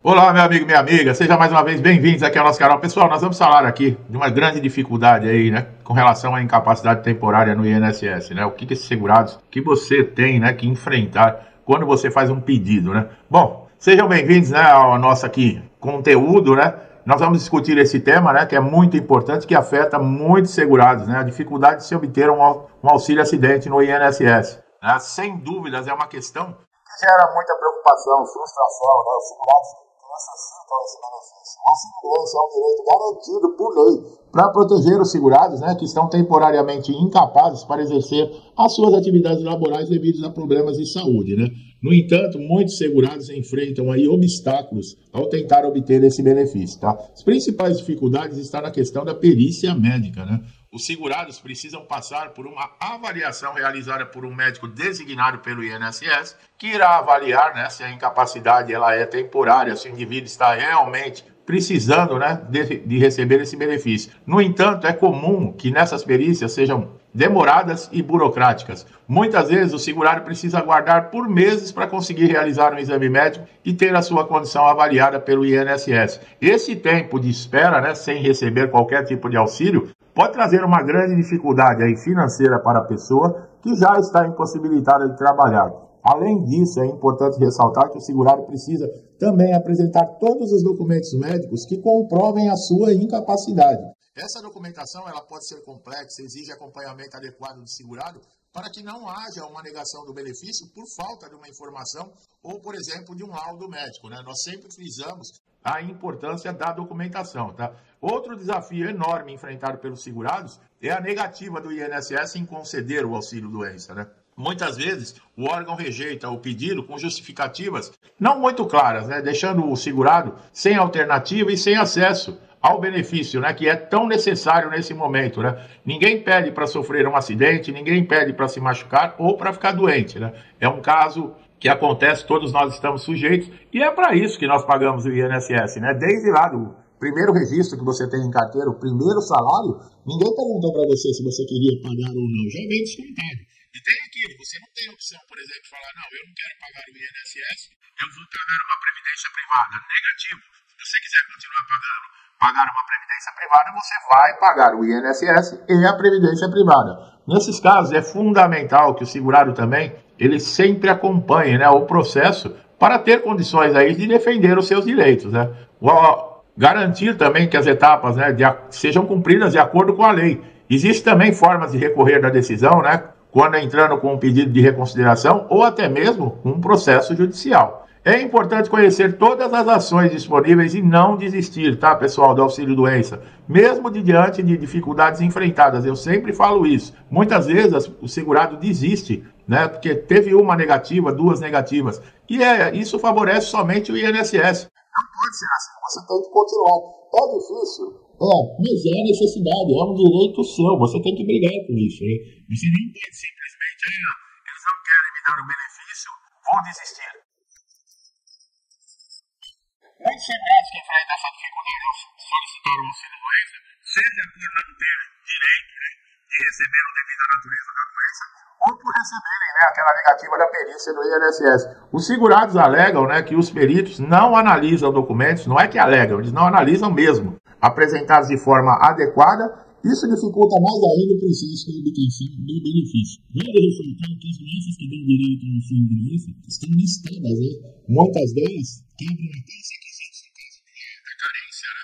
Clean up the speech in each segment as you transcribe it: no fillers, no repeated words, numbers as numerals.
Olá, meu amigo, minha amiga, seja mais uma vez bem-vindos aqui ao nosso canal. Pessoal, nós vamos falar aqui de uma grande dificuldade aí, né, com relação à incapacidade temporária no INSS, né, o que esses segurados que você tem, né, que enfrentar quando você faz um pedido, né. Bom, sejam bem-vindos, né, ao nosso aqui conteúdo, né, nós vamos discutir esse tema, né, que é muito importante, que afeta muitos segurados, né, a dificuldade de se obter um auxílio-acidente no INSS, né, sem dúvidas é uma questão que gera muita preocupação, frustração, né, os segurados necessitam esse benefício. A segurança é um direito garantido por lei para proteger os segurados, né, que estão temporariamente incapazes para exercer as suas atividades laborais devido a problemas de saúde, né. No entanto, muitos segurados enfrentam aí obstáculos ao tentar obter esse benefício, tá? As principais dificuldades estão na questão da perícia médica, né. Os segurados precisam passar por uma avaliação realizada por um médico designado pelo INSS, que irá avaliar, né, se a incapacidade ela é temporária, se o indivíduo está realmente precisando, né, de receber esse benefício. No entanto, é comum que nessas perícias sejam demoradas e burocráticas. Muitas vezes o segurado precisa aguardar por meses para conseguir realizar um exame médico e ter a sua condição avaliada pelo INSS. Esse tempo de espera, né, sem receber qualquer tipo de auxílio, pode trazer uma grande dificuldade aí financeira para a pessoa que já está impossibilitada de trabalhar. Além disso, é importante ressaltar que o segurado precisa também apresentar todos os documentos médicos que comprovem a sua incapacidade. Essa documentação ela pode ser complexa, exige acompanhamento adequado do segurado para que não haja uma negação do benefício por falta de uma informação ou, por exemplo, de um laudo médico, né? Nós sempre frisamos a importância da documentação, tá? Outro desafio enorme enfrentado pelos segurados é a negativa do INSS em conceder o auxílio-doença, né? Muitas vezes o órgão rejeita o pedido com justificativas não muito claras, né? Deixando o segurado sem alternativa e sem acesso ao benefício, né, que é tão necessário nesse momento, né? Ninguém pede para sofrer um acidente, ninguém pede para se machucar ou para ficar doente, né? É um caso que acontece, todos nós estamos sujeitos, e é para isso que nós pagamos o INSS, né? Desde lá do primeiro registro que você tem em carteira, o primeiro salário, ninguém perguntou para você se você queria pagar ou não, já vem descontado. E tem aquilo, você não tem opção, por exemplo, de falar, não, eu não quero pagar o INSS, eu vou pagar uma previdência privada. Negativo, se você quiser continuar pagar uma previdência privada, você vai pagar o INSS e a previdência privada. Nesses casos, é fundamental que o segurado também, ele sempre acompanhe, né, o processo para ter condições aí de defender os seus direitos, né? Garantir também que as etapas, né, sejam cumpridas de acordo com a lei. Existem também formas de recorrer da decisão, né, quando entrando com um pedido de reconsideração ou até mesmo um processo judicial. É importante conhecer todas as ações disponíveis e não desistir, tá, pessoal, do auxílio-doença, mesmo diante de dificuldades enfrentadas. Eu sempre falo isso. Muitas vezes o segurado desiste, né, porque teve uma negativa, duas negativas. E isso favorece somente o INSS. Não pode ser assim, você tem que continuar. É difícil. Mas é necessidade, é um direito seu, você tem que brigar com isso, hein? Você não pode simplesmente, eles não querem me dar o benefício, vou desistir. Muitos segurados que enfrentam essa dificuldade ao solicitar o auxílio-doença, seja por não ter direito, né, de receber o devido à natureza da doença, ou por receberem, né, aquela negativa da perícia do INSS. Os segurados alegam, né, que os peritos não analisam documentos, não é que alegam, eles não analisam mesmo, apresentados de forma adequada, isso dificulta mais ainda o processo de obtenção do benefício. Vale ressaltar que as doenças que dão direito ao auxílio-doença estão listadas, né? Muitas delas quebram até os requisitos no caso de carência, né?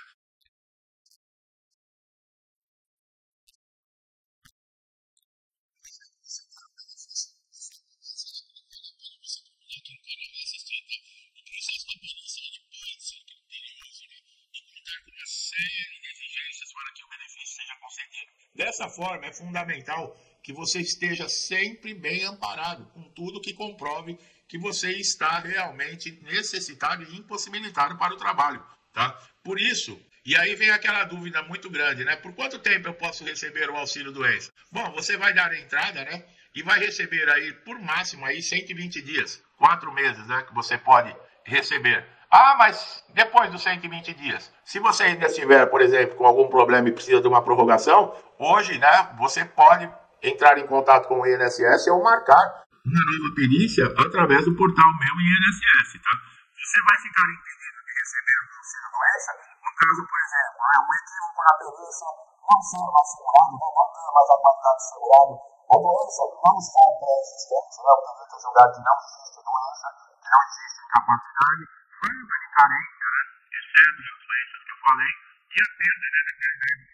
Dessa forma, é fundamental que você esteja sempre bem amparado com tudo que comprove que você está realmente necessitado e impossibilitado para o trabalho, tá? Por isso, e aí vem aquela dúvida muito grande, né? Por quanto tempo eu posso receber o auxílio-doença? Bom, você vai dar a entrada, né? E vai receber aí, por máximo, aí 120 dias, 4 meses, né? Que você pode receber. Ah, mas depois dos 120 dias, se você ainda estiver, por exemplo, com algum problema e precisa de uma prorrogação, hoje, né, você pode entrar em contato com o INSS ou marcar uma nova perícia através do portal Meu INSS, tá? Você vai ficar impedido de receber o auxílio da doença, no caso, por exemplo, o equívoco na perícia não ser mais segurado, não ter mais a qualidade de segurado, a doença não está pré-existente, né? O dever é julgado que não existe doença, que não existe incapacidade, quando de carência, exceto as doenças que eu falei, que a perda deve ser verificada.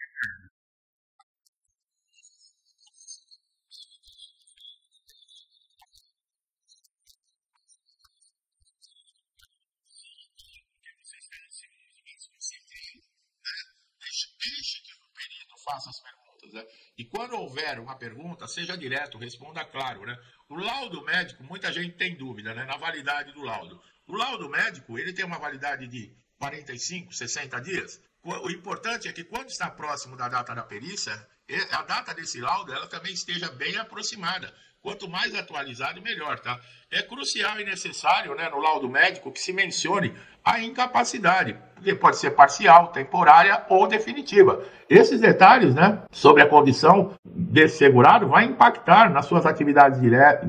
Faça as perguntas, né? E quando houver uma pergunta, seja direto, responda claro, né? O laudo médico, muita gente tem dúvida, né, na validade do laudo. O laudo médico, ele tem uma validade de 45, 60 dias. O importante é que quando está próximo da data da perícia, a data desse laudo, ela também esteja bem aproximada. Quanto mais atualizado, melhor, tá? É crucial e necessário, né, no laudo médico que se mencione a incapacidade, porque pode ser parcial, temporária ou definitiva. Esses detalhes, né, sobre a condição desse segurado vai impactar nas suas atividades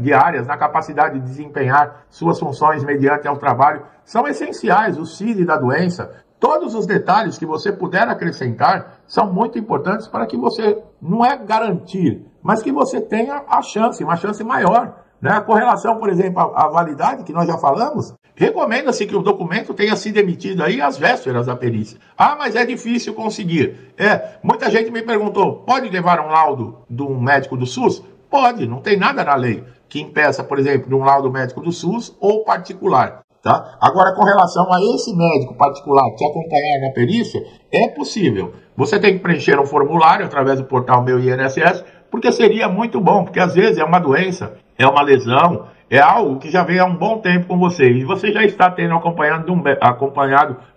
diárias, na capacidade de desempenhar suas funções mediante ao trabalho. São essenciais o CID da doença. Todos os detalhes que você puder acrescentar são muito importantes para que você, não é garantir, mas que você tenha a chance, uma chance maior, né? Com relação, por exemplo, à validade, que nós já falamos, recomenda-se que o documento tenha sido emitido aí às vésperas da perícia. Ah, mas é difícil conseguir. Muita gente me perguntou, pode levar um laudo de um médico do SUS? Pode, não tem nada na lei que impeça, por exemplo, de um laudo médico do SUS ou particular. Tá? Agora, com relação a esse médico particular que acompanhar na perícia, é possível. Você tem que preencher um formulário através do portal Meu INSS, porque seria muito bom, porque às vezes é uma doença, é uma lesão, é algo que já vem há um bom tempo com você, e você já está tendo acompanhado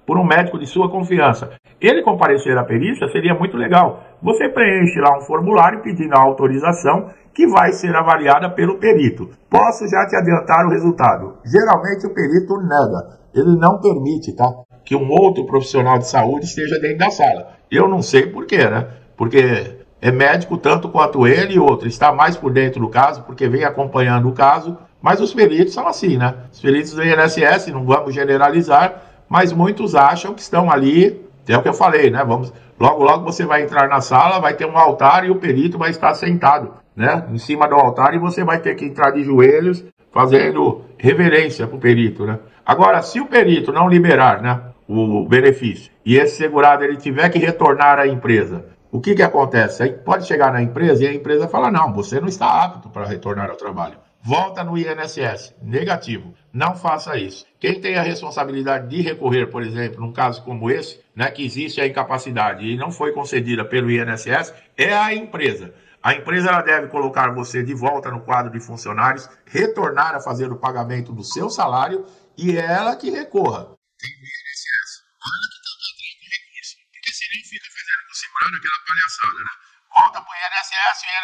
por um médico de sua confiança. Ele comparecer à perícia seria muito legal. Você preenche lá um formulário pedindo a autorização, que vai ser avaliada pelo perito. Posso já te adiantar o resultado. Geralmente o perito nega. Ele não permite, tá, que um outro profissional de saúde esteja dentro da sala. Eu não sei porquê, né? Porque é médico tanto quanto ele e outro. Está mais por dentro do caso, porque vem acompanhando o caso. Mas os peritos são assim, né? Os peritos do INSS, não vamos generalizar, mas muitos acham que estão ali. É o que eu falei, né? Logo, logo você vai entrar na sala, vai ter um altar e o perito vai estar sentado, né, em cima do altar, e você vai ter que entrar de joelhos, fazendo reverência para o perito, né? Agora, se o perito não liberar, né, o benefício, e esse segurado ele tiver que retornar à empresa, o que acontece? Aí pode chegar na empresa e a empresa fala, não, você não está apto para retornar ao trabalho. Volta no INSS, negativo, não faça isso. Quem tem a responsabilidade de recorrer, por exemplo, num caso como esse, né, que existe a incapacidade e não foi concedida pelo INSS, é a empresa. A empresa ela deve colocar você de volta no quadro de funcionários, retornar a fazer o pagamento do seu salário e é ela que recorra. Tem o INSS, ela que está batendo o recurso, porque senão fica fazendo com semana aquela palhaçada, né? Volta para o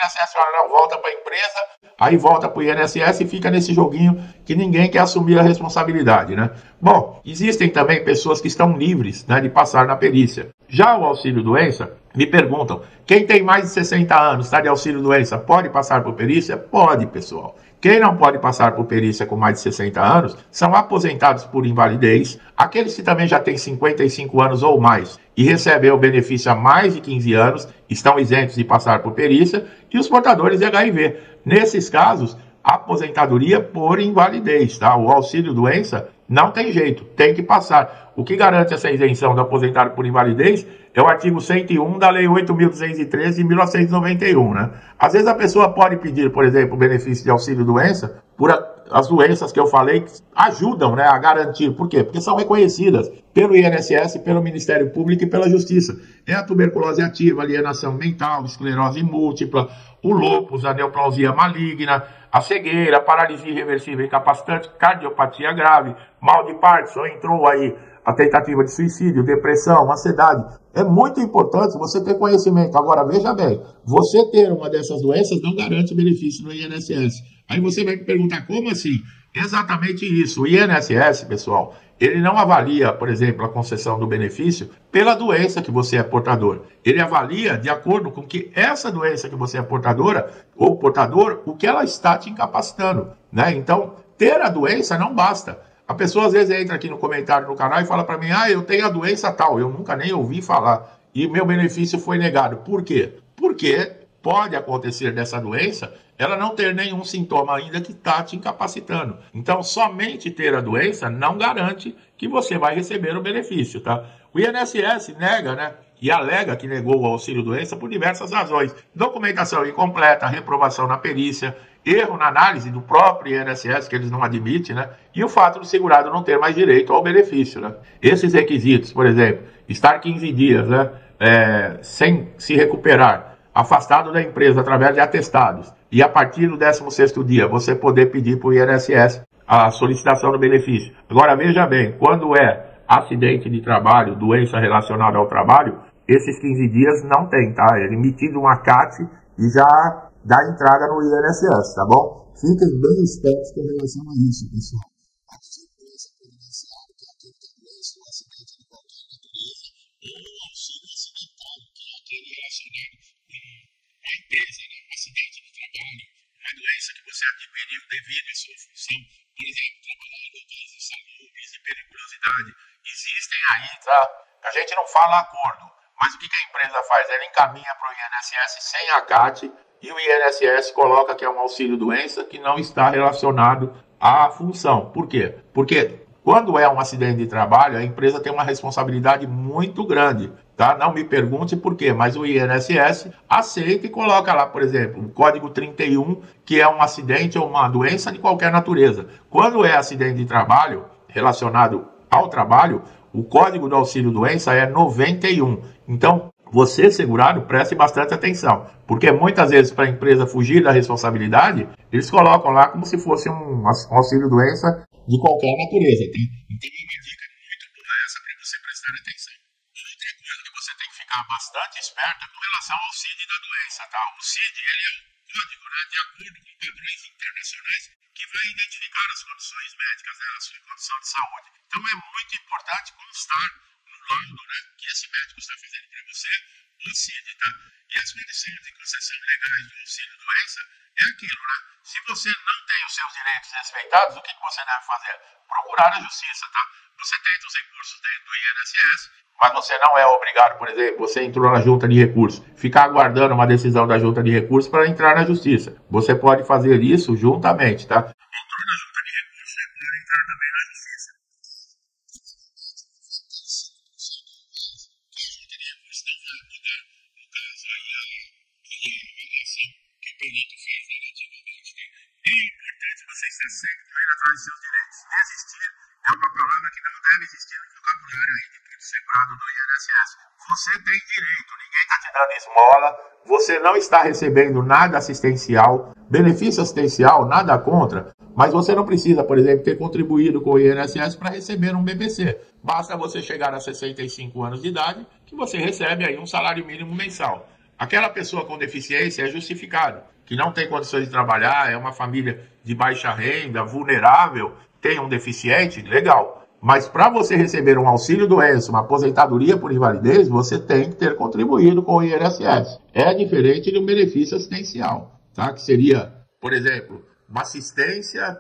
INSS não, volta para a empresa, aí volta para o INSS e fica nesse joguinho que ninguém quer assumir a responsabilidade, né? Bom, existem também pessoas que estão livres, né, de passar na perícia. Já o auxílio-doença, me perguntam, quem tem mais de 60 anos, está de auxílio-doença, pode passar por perícia? Pode, pessoal. Quem não pode passar por perícia com mais de 60 anos são aposentados por invalidez, aqueles que também já têm 55 anos ou mais e recebem o benefício há mais de 15 anos, estão isentos de passar por perícia, e os portadores de HIV. Nesses casos, aposentadoria por invalidez, tá? O auxílio-doença não tem jeito, tem que passar. O que garante essa isenção do aposentado por invalidez é o artigo 101 da Lei 8.213, de 1991, né? Às vezes a pessoa pode pedir, por exemplo, o benefício de auxílio-doença por as doenças que eu falei que ajudam, né, a garantir. Por quê? Porque são reconhecidas pelo INSS, pelo Ministério Público e pela Justiça. É a tuberculose ativa, alienação mental, esclerose múltipla, o lúpus, a neoplasia maligna, a cegueira, a paralisia irreversível incapacitante, cardiopatia grave, mal de Parkinson, entrou aí a tentativa de suicídio, depressão, ansiedade. É muito importante você ter conhecimento. Agora, veja bem, você ter uma dessas doenças não garante benefício no INSS. Aí você vai me perguntar, como assim? Exatamente isso. O INSS, pessoal, ele não avalia, por exemplo, a concessão do benefício pela doença que você é portador. Ele avalia de acordo com que essa doença que você é portadora ou portador, o que ela está te incapacitando, né? Então, ter a doença não basta. A pessoa às vezes entra aqui no comentário no canal e fala para mim, ah, eu tenho a doença tal, eu nunca nem ouvi falar, e meu benefício foi negado. Por quê? Porque pode acontecer dessa doença ela não ter nenhum sintoma ainda que está te incapacitando. Então, somente ter a doença não garante que você vai receber o benefício, tá? O INSS nega, né? E alega que negou o auxílio-doença por diversas razões. Documentação incompleta, reprovação na perícia, erro na análise do próprio INSS, que eles não admitem, né? E o fato do segurado não ter mais direito ao benefício, né? Esses requisitos, por exemplo, estar 15 dias, né, sem se recuperar, afastado da empresa através de atestados, e a partir do 16º dia você poder pedir para o INSS a solicitação do benefício. Agora, veja bem, quando é acidente de trabalho, doença relacionada ao trabalho, esses 15 dias não tem, tá? É emitido um acate e já dá entrada no INSS, tá bom? Fiquem bem espertos com relação a isso, pessoal. A diferença previdenciária que é aquele que acontece um acidente de qualquer natureza pelo auxílio acidental, que é aquele relacionado à empresa, né? Acidente de trabalho, uma doença que você adquiriu devido à sua função, por exemplo, trabalhar em locais de saúde e periculosidade. Existem aí, tá? A gente não fala acordo, mas o que a empresa faz? Ela encaminha para o INSS sem acate, e o INSS coloca que é um auxílio-doença que não está relacionado à função. Por quê? Porque quando é um acidente de trabalho, a empresa tem uma responsabilidade muito grande, tá? Não me pergunte por quê, mas o INSS aceita e coloca lá, por exemplo, o código 31, que é um acidente ou uma doença de qualquer natureza. Quando é acidente de trabalho relacionado ao trabalho, o código do auxílio-doença é 91. Então, você, segurado, preste bastante atenção, porque muitas vezes para a empresa fugir da responsabilidade, eles colocam lá como se fosse um auxílio-doença de qualquer natureza. Então, uma dica muito boa essa para você prestar atenção. Outra coisa que você tem que ficar bastante esperta com relação ao CID da doença, tá? O CID, ele é um código, né, de acordo com padrões internacionais, que vai identificar as condições médicas, né, a sua condição de saúde. Então, é muito importante constar laudo, né, que esse médico está fazendo para você, o CID, tá? E as condições de concessão legais do auxílio-doença é aquilo, né? Se você não tem os seus direitos respeitados, o que você deve fazer? Procurar a justiça, tá? Você tenta os recursos dentro do INSS, mas você não é obrigado, por exemplo, você entrou na junta de recursos, ficar aguardando uma decisão da junta de recursos para entrar na justiça. Você pode fazer isso juntamente, tá? Entrou na junta de recursos, você pode entrar também na justiça. Seus direitos. Desistir é uma palavra que não deve existir no vocabulário aí de todo segurado do INSS. Você tem direito, ninguém está te dando esmola, você não está recebendo nada assistencial, benefício assistencial, nada contra, mas você não precisa, por exemplo, ter contribuído com o INSS para receber um BBC. Basta você chegar a 65 anos de idade que você recebe aí um salário mínimo mensal. Aquela pessoa com deficiência é justificada, que não tem condições de trabalhar, é uma família de baixa renda, vulnerável, tem um deficiente, legal. Mas para você receber um auxílio-doença, uma aposentadoria por invalidez, você tem que ter contribuído com o INSS. É diferente de um benefício assistencial, tá? Que seria, por exemplo, uma assistência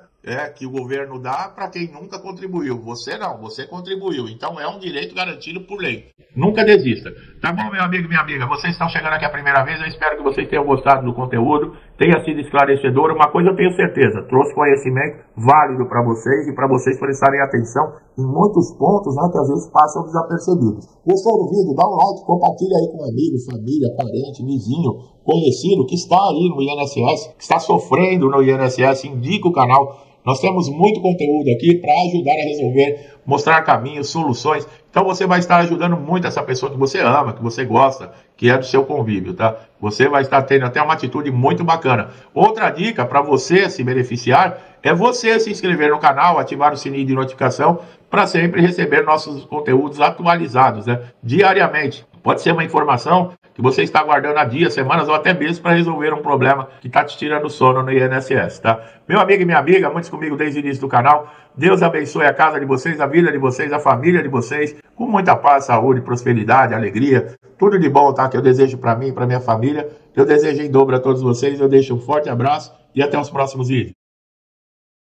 que o governo dá para quem nunca contribuiu. Você não, você contribuiu. Então é um direito garantido por lei. Nunca desista. Tá bom, meu amigo e minha amiga? Vocês estão chegando aqui a primeira vez. Eu espero que vocês tenham gostado do conteúdo, tenha sido esclarecedor. Uma coisa eu tenho certeza, trouxe conhecimento válido para vocês e para vocês prestarem atenção em muitos pontos, né, que às vezes passam desapercebidos. Gostou do vídeo? Dá um like, compartilha aí com amigos, família, parente, vizinho, conhecido que está aí no INSS, que está sofrendo no INSS, indica o canal. Nós temos muito conteúdo aqui para ajudar a resolver, mostrar caminhos, soluções. Então você vai estar ajudando muito essa pessoa que você ama, que você gosta, que é do seu convívio, tá? Você vai estar tendo até uma atitude muito bacana. Outra dica para você se beneficiar é você se inscrever no canal, ativar o sininho de notificação para sempre receber nossos conteúdos atualizados, né, diariamente. Pode ser uma informação que você está aguardando há dias, semanas ou até meses para resolver um problema que está te tirando sono no INSS, tá? Meu amigo e minha amiga, muitos comigo desde o início do canal, Deus abençoe a casa de vocês, a vida de vocês, a família de vocês, com muita paz, saúde, prosperidade, alegria, tudo de bom, tá? Que eu desejo para mim e para minha família, eu desejo em dobro a todos vocês, eu deixo um forte abraço e até os próximos vídeos.